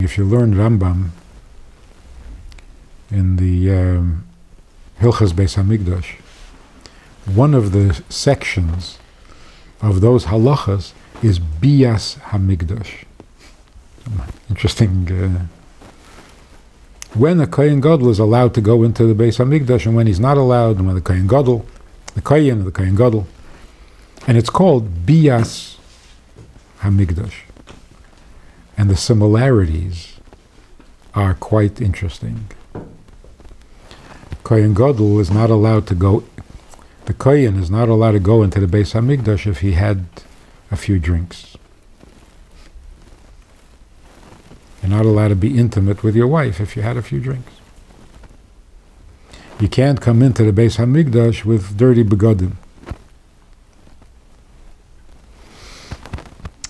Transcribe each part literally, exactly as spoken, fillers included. If you learn Rambam in the um, Hilchas Beis HaMikdash, one of the sections of those halachas is Biyas HaMikdash. Interesting. Uh, when a Kohen Gadol is allowed to go into the Beis HaMikdash and when he's not allowed, and when the Kohen Gadol, the Kohen, the Kohen Gadol, and it's called Biyas HaMikdash. And the similarities are quite interesting. Kohen Gadol is not allowed to go, the Kohen is not allowed to go into the Beis HaMikdash if he had a few drinks. You're not allowed to be intimate with your wife if you had a few drinks. You can't come into the Beis HaMikdash with dirty begodim.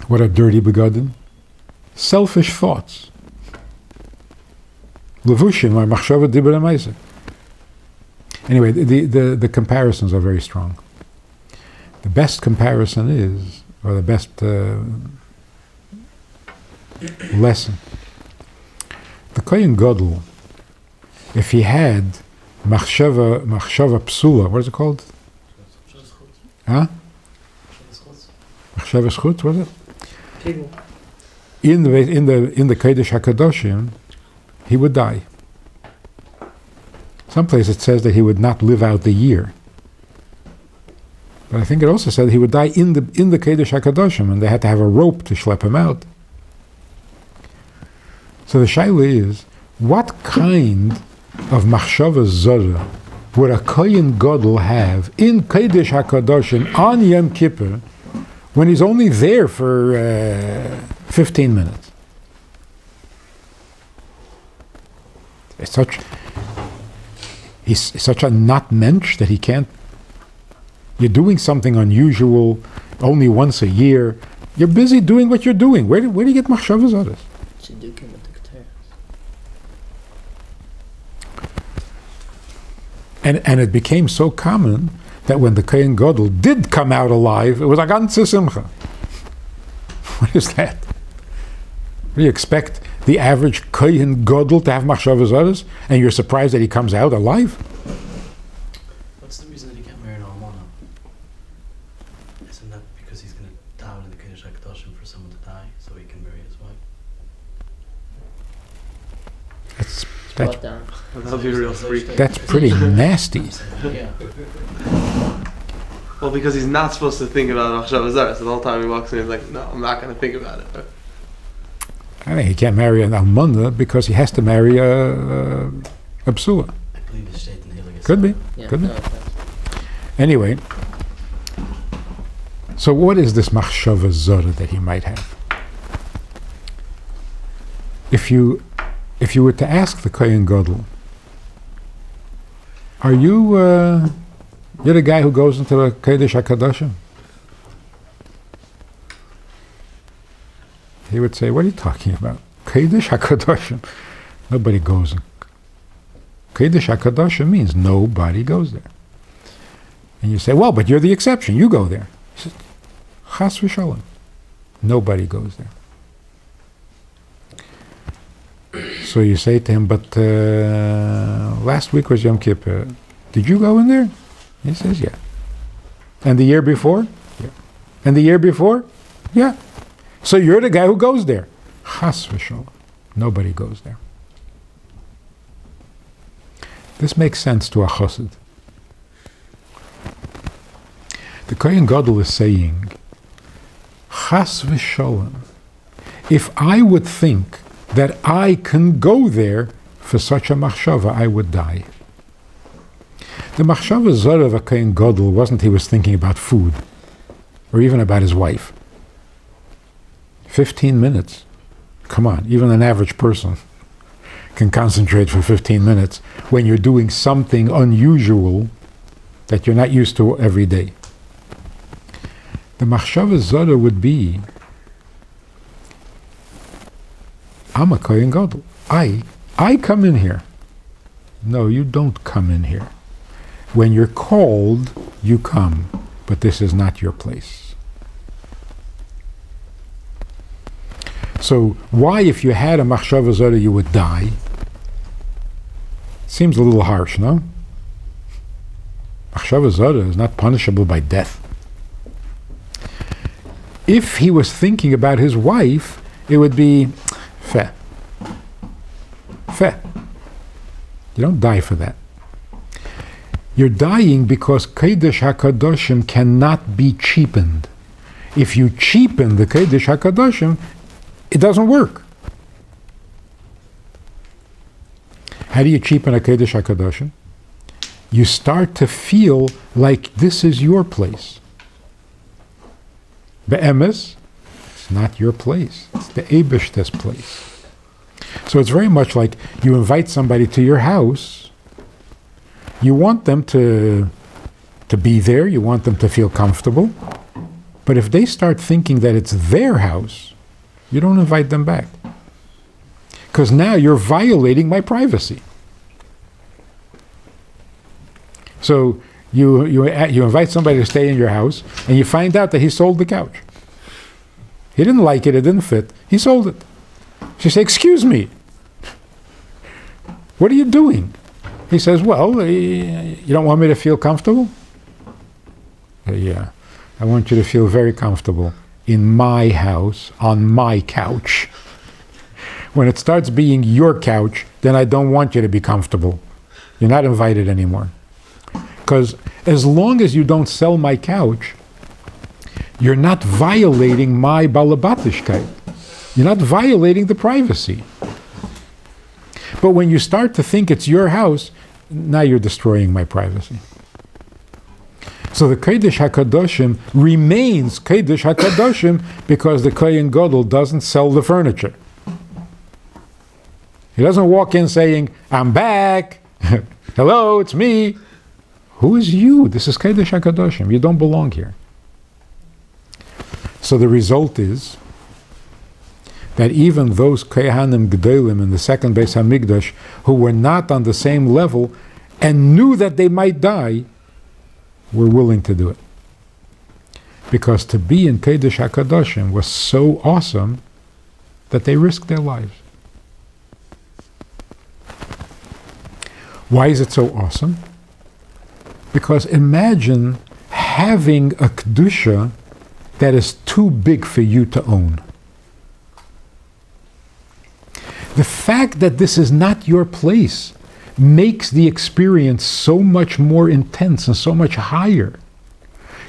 What are dirty begodim? Selfish thoughts. Levushim are Machshavah Dibur Ma'aseh. Anyway, the, the, the comparisons are very strong. The best comparison is, or the best uh, lesson, the Kohen Gadol, if he had Machshavah Machshavah Psula, what is it called? Huh? Machshavah Schut, what is it? In the in the in the Kodesh HaKadoshim, he would die. Someplace it says that he would not live out the year. But I think it also said he would die in the in the Kodesh HaKadoshim, and they had to have a rope to schlep him out. So the shaila is, what kind of machshava zara would a Kohen Gadol have in Kodesh HaKadoshim on Yom Kippur, when he's only there for uh, fifteen minutes? It's such, he's, he's such a not mensch that he can't. You're doing something unusual, only once a year. You're busy doing what you're doing. Where do, where do you get machshavas on this? And and it became so common that when the Kohen Gadol did come out alive, it was a ganze simcha. What is that? What do you expect the average Kohen Gadol to have machshavas zaros, and you're surprised that he comes out alive? What's the reason that he can't marry an almana? Isn't that because he's going to daven in the Kodesh HaKadoshim for someone to die, so he can marry his wife? That's that's, that's, that's, be real that's pretty nasty. Yeah. Well, because he's not supposed to think about machshavas zaros, so the whole time he walks in, he's like, no, I'm not going to think about it. I mean, he can't marry an almana because he has to marry a, a, a psula. I believe it's stated in Hilchos. Could be, yeah, could be. No, anyway, so what is this machshavas zaros that he might have? If you, if you were to ask the Kohen Gadol, are you... Uh, You're the guy who goes into the Kodesh HaKadoshim? He would say, what are you talking about? Kodesh HaKadoshim. Nobody goes. Kodesh HaKadoshim means nobody goes there. And you say, well, but you're the exception. You go there. He says, Chas v'shalom. Nobody goes there. So you say to him, but uh, last week was Yom Kippur. Did you go in there? He says, yeah. And the year before? Yeah. And the year before? Yeah. So you're the guy who goes there. Chas v'shalom. Nobody goes there. This makes sense to a chassid. The Kohen Gadol is saying, Chas v'shalom, if I would think that I can go there for such a machshava, I would die. The machshavah zara of a Kohen Gadol wasn't he was thinking about food, or even about his wife. Fifteen minutes. Come on, even an average person can concentrate for fifteen minutes when you're doing something unusual that you're not used to every day. The machshavah zara would be, I'm a Kohen Gadol. I, I come in here. No, you don't come in here. When you're called, you come, but this is not your place. So why, if you had a Machshavah Zara, you would die? Seems a little harsh, no? Machshavah Zara is not punishable by death. If he was thinking about his wife, it would be feh. Feh. You don't die for that. You're dying because Kodesh HaKadoshim cannot be cheapened. If you cheapen the Kodesh HaKadoshim, it doesn't work. How do you cheapen a Kodesh HaKadoshim? You start to feel like this is your place. Be'emes, it's not your place. It's the Eibishter's place. So it's very much like you invite somebody to your house. You want them to, to be there, you want them to feel comfortable, but if they start thinking that it's their house, you don't invite them back. Because now you're violating my privacy. So you, you, you invite somebody to stay in your house, and you find out that he sold the couch. He didn't like it, it didn't fit, he sold it. She said, "Excuse me, what are you doing?" He says, "Well, you don't want me to feel comfortable?" "Yeah, I want you to feel very comfortable in my house, on my couch. When it starts being your couch, then I don't want you to be comfortable. You're not invited anymore. Because as long as you don't sell my couch, you're not violating my balabatishkeit. You're not violating the privacy. But when you start to think it's your house, now you're destroying my privacy." So the Kodesh HaKadoshim remains Kodesh HaKadoshim because the Kohen Gadol doesn't sell the furniture. He doesn't walk in saying, "I'm back, hello, it's me." Who is you? This is Kodesh HaKadoshim. You don't belong here. So the result is that even those Kohanim Gedolim in the second Beis HaMikdash who were not on the same level and knew that they might die, were willing to do it. Because to be in Kodesh HaKadoshim was so awesome that they risked their lives. Why is it so awesome? Because imagine having a Kedusha that is too big for you to own. The fact that this is not your place makes the experience so much more intense and so much higher.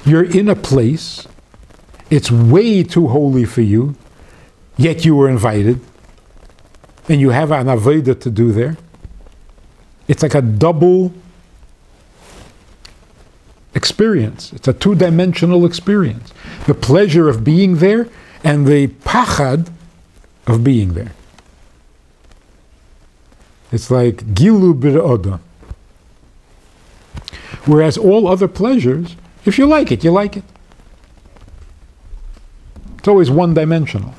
You're in a place, it's way too holy for you, yet you were invited, and you have an avodah to do there. It's like a double experience. It's a two-dimensional experience. The pleasure of being there and the pachad of being there. It's like gilu b'roda. Whereas all other pleasures, if you like it, you like it. It's always one-dimensional.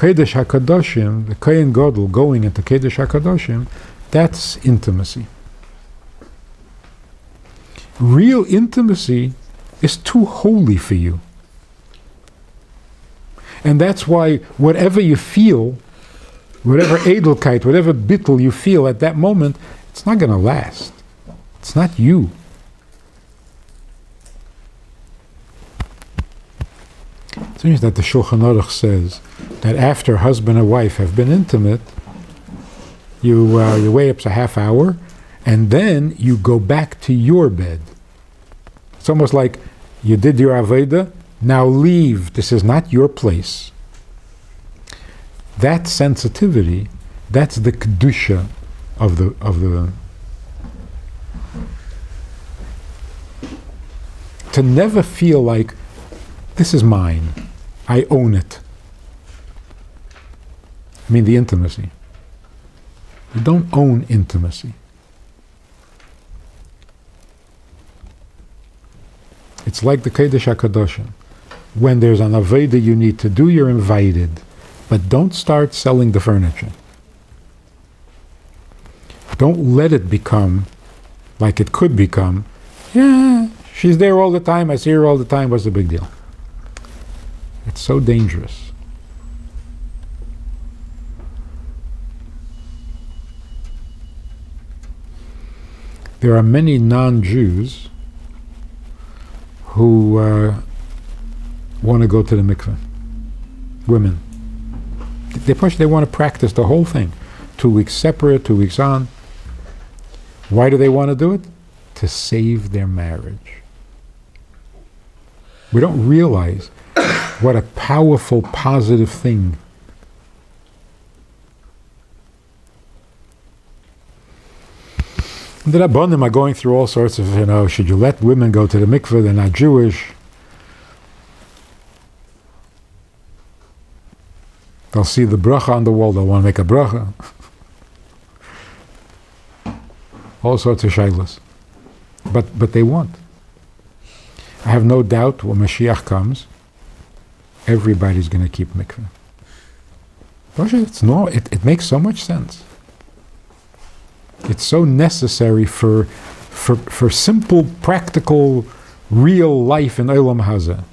Kodesh HaKadoshim, the Kohen Gadol going into Kodesh HaKadoshim, that's intimacy. Real intimacy is too holy for you. And that's why whatever you feel, whatever edelkeit, whatever bittul you feel at that moment, it's not going to last. It's not you. It's interesting that the Shulchan Aruch says that after husband and wife have been intimate, you, uh, you wait up to a half hour, and then you go back to your bed. It's almost like you did your avodah, now leave. This is not your place. That sensitivity, that's the kedusha of the of the to never feel like this is mine, I own it. I mean the intimacy. You don't own intimacy. It's like the Kodesh HaKadoshim. When there's an avodah you need to do, you're invited. But don't start selling the furniture. Don't let it become like it could become. Yeah, she's there all the time, I see her all the time, what's the big deal? It's so dangerous. there are many non-Jews who uh, want to go to the mikveh. Women. They push, they want to practice the whole thing. Two weeks separate, two weeks on. Why do they want to do it? To save their marriage. We don't realize what a powerful, positive thing. The Rabbanim are going through all sorts of, you know, should you let women go to the mikveh? They're not Jewish. They'll see the bracha on the wall. They'll want to make a bracha. All sorts of shaylas. But, but they want. I have no doubt when Mashiach comes, everybody's going to keep mikveh. It's normal. It, it makes so much sense. It's so necessary for, for, for simple, practical, real life in Olam Hazar.